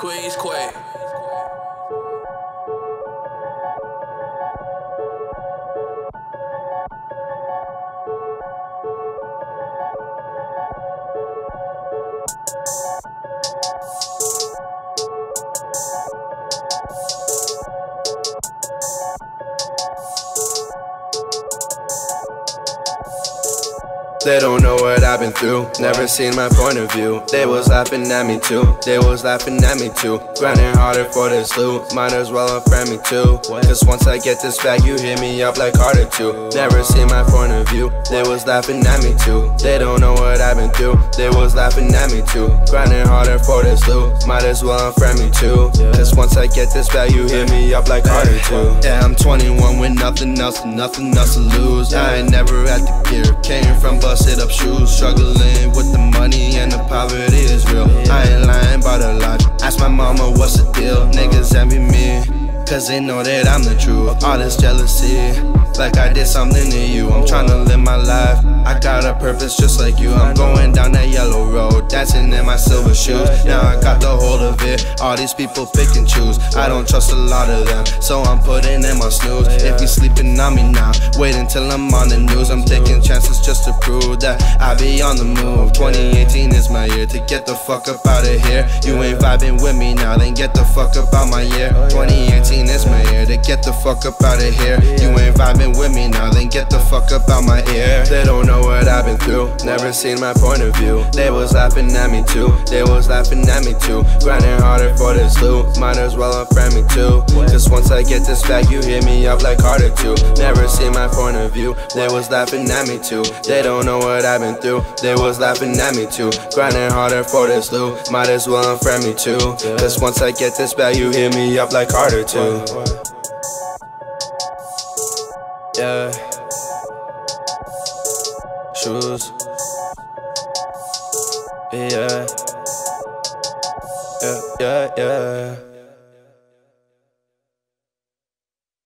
Queen's Quay. They don't know what I've been through, never seen my point of view. They was laughing at me too, they was laughing at me too. Grinding harder for this loot, might as well unfriend me too. Cause once I get this back, you hit me up like Carter Two. Never seen my point of view, they was laughing at me too. They don't know what I've been through, they was laughing at me too. Grinding harder for this loot, might as well unfriend me too. Cause once I get this back, you hit me up like Carter Two. Yeah, I'm 21 with nothing else to lose. I ain't never at the gear, came from busted up shoes, struggling with the money and the poverty is real. I ain't lying about a lot. Ask my mama what's the deal. Niggas envy me, cause they know that I'm the truth. All this jealousy, like I did something to you. I'm tryna live my life, I got a purpose just like you. I'm going down that yellow road, dancing in my silver shoes. Now I got the hold of it, all these people pick and choose. I don't trust a lot of them, so I'm putting in my snooze. If you sleeping on me now, wait until I'm on the news. I'm taking chances just to prove that I be on the move. 2018 is my year to get the fuck up out of here. You ain't vibing with me now, then get the fuck up out my year. 2018 is my year to get the fuck up out of here. You ain't vibing with me now, then get the fuck up out my ear. They don't know what I've been through, never seen my point of view. They was laughing at me too, they was laughing at me too. Grinding harder for this loot, might as well unfriend me too. Cause once I get this back, you hit me up like Carter Two. Never seen my point of view, they was laughing at me too. They don't know what I've been through, they was laughing at me too. Grinding harder for this loot, might as well unfriend me too. Cause once I get this back, you hit me up like Carter Two. Yeah. Shoes. Yeah. Yeah, yeah, yeah.